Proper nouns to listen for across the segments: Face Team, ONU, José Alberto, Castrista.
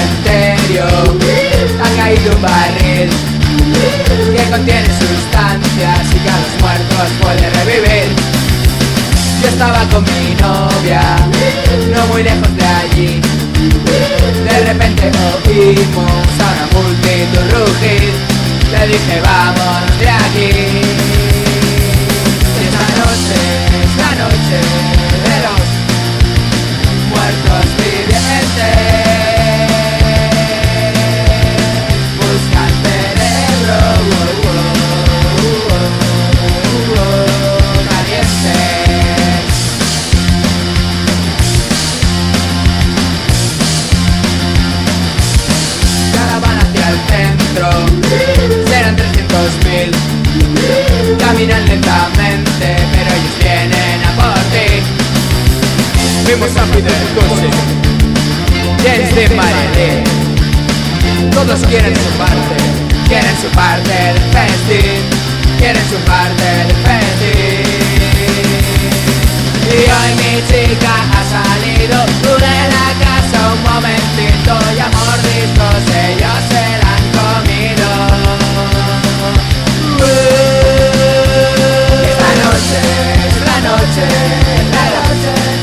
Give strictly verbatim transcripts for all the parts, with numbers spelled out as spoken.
cementerio ha caído un barril que contiene sustancias y que a los muertos puede revivir. Yo estaba con mi novia, no muy lejos de allí. De repente oímos a una multitud rugir. Le dije, vámonos de aquí. Y esa noche es la noche de los muertos vivientes. Busca el cerebro, oh, oh, oh, oh, oh, caliente. Caravana hacia el centro. Serán trescientos mil. Caminan lentamente, pero ellos vienen a por ti. Vimos a Fidel Coche, James de Marilyn. Todos quieren su parte, quieren su parte del Face Team, quieren su parte del Face Team. Y hoy mi chica ha salido, tú de la casa un momentito y a mordiscos ellos se la han comido. Esta noche es la noche, la noche.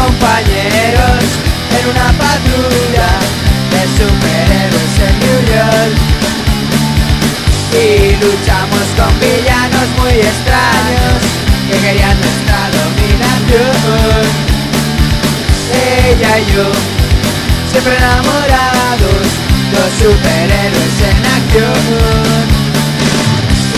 Compañero. ella y yo, siempre enamorados, dos superhéroes en acción.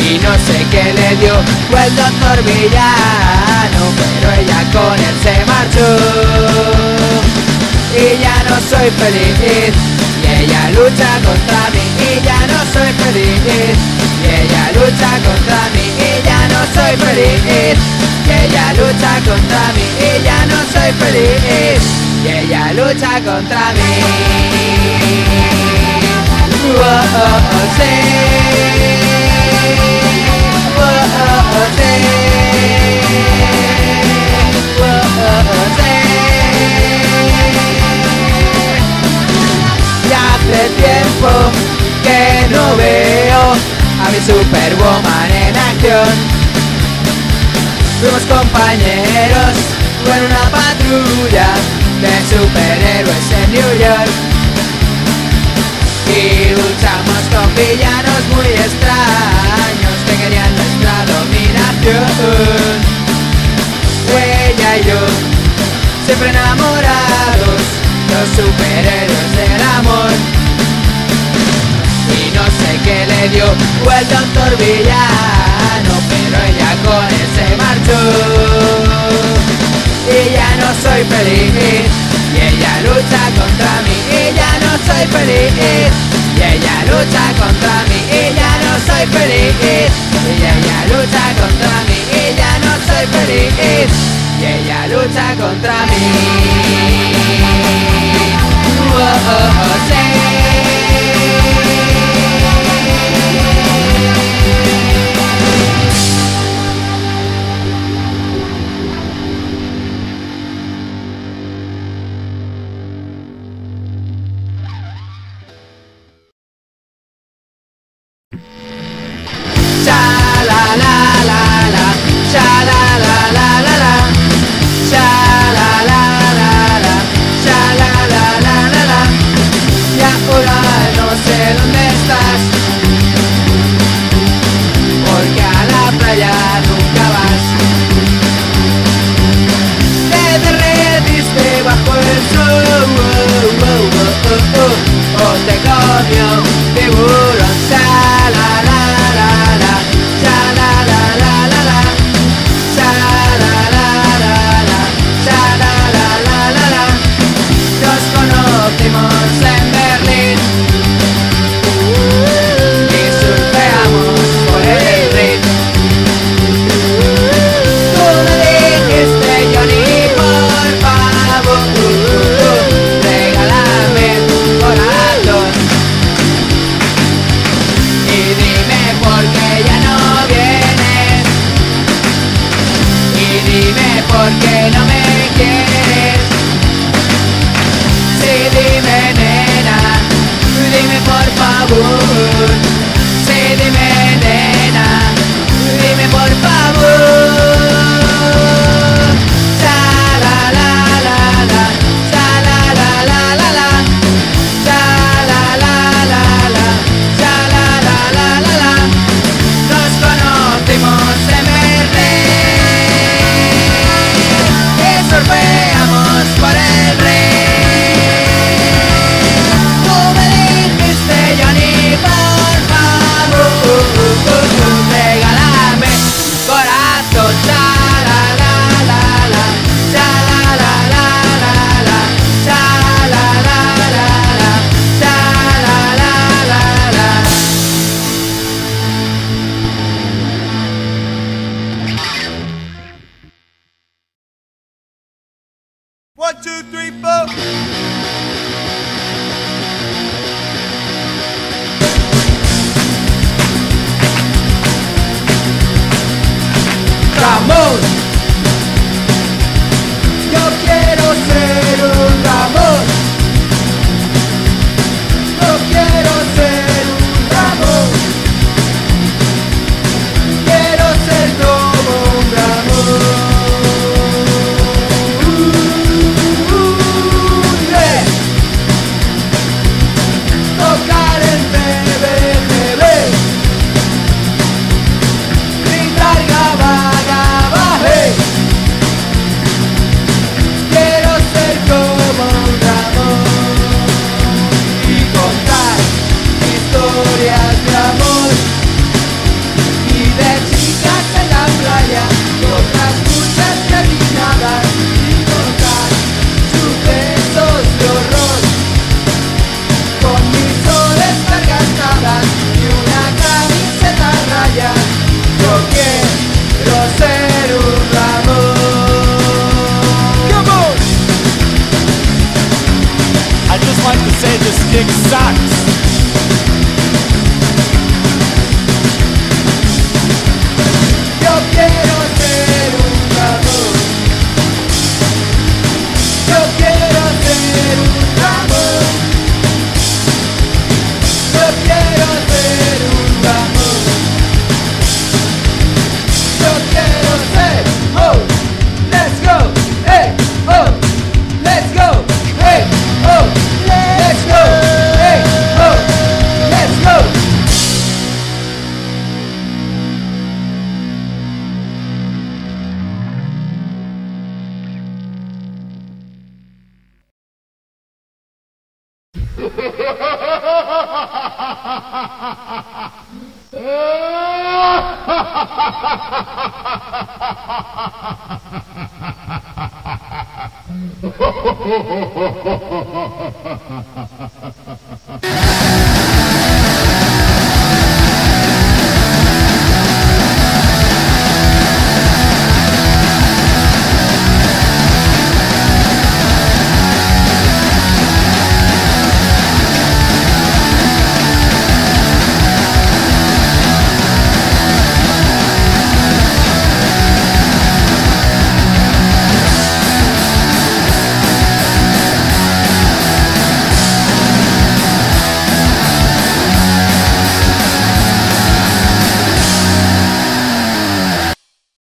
Y no sé qué le dio, fue el doctor villano, pero ella con él se marchó. Y ya no soy feliz, y ella lucha contra mí. Y ya no soy feliz, y ella lucha contra mí. Y ya no soy feliz, y ella lucha contra mí. Y ya no soy feliz, y ella lucha contra mí. Oh, oh, oh, sí. Ya hace tiempo que no veo a mi Superwoman en acción. Fuimos compañeros en una patrulla de superhéroes en New York y luchamos con villanos muy extraños que querían nuestra dominación. Ella y yo, siempre enamorados, los superhéroes del amor. Y no sé qué le dio, fue el doctor villano, pero ella con él se marchó. Y ya no soy feliz, y ella lucha contra mí. Y ya no soy feliz, y ella lucha contra mí. Y ya no soy feliz, y ella lucha contra mí. Y ya no soy feliz, y ella lucha contra mí. Oh, oh, oh,